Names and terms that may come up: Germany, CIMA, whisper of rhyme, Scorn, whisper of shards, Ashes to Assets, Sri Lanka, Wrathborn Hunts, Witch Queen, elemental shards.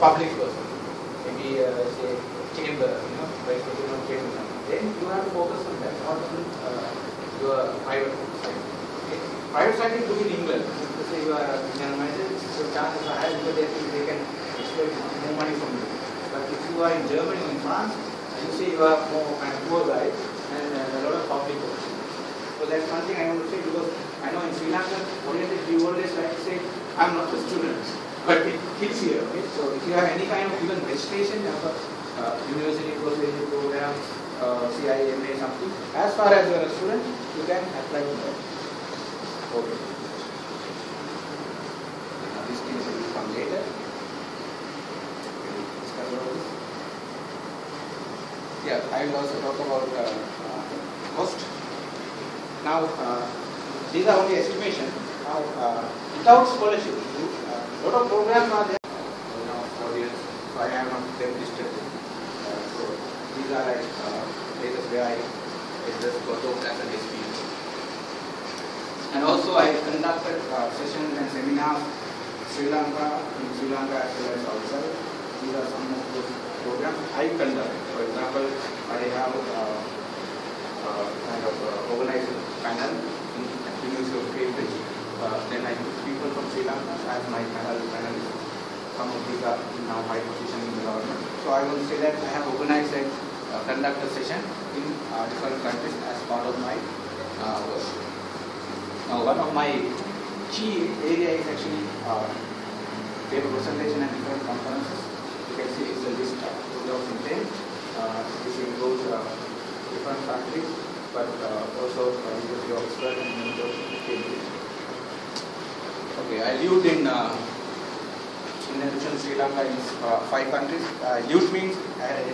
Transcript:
public person, maybe say chamber, you know, vice president of chamber, then you have to focus on that, not on your private side. Okay? Private side is looking in England. Let's say you are a Indian manager, your chances are higher because they can expect more money from you. But if you are in Germany or in France, you say you are more kind of poor guy and a lot of public person. So that's one thing I want to say, because I know in Sri Lanka, we always like to say, I'm not a student, but it hits here. Okay? So if you have any kind of even registration, you have a university postgraduate program, CIMA, something, as far as you are a student, you can apply for that. Okay. These things will come later. We will discuss all this. Yeah, I will also talk about cost. Now, these are only estimations. Now, without scholarship, a lot of programs are there. So now, audience, so I am not them listed. So these are like places where I just got those as an experience. And also, I conducted sessions and seminars in Sri Lanka as well as outside. These are some of those programs I conducted. For example, I have kind of organized panel in the University of Cambridge. Then I took people from Sri Lanka as my panelists. Some of these are now high position in the government. So I will say that I have organized and conducted a session in different countries as part of my work. Now one of my key area is actually paper presentation and different conferences. You can see it's a list of 2010. This includes different countries, but also University of Oxford and University of Cambridge. Okay, I lived in addition to Sri Lanka in 5 countries. Lived means I had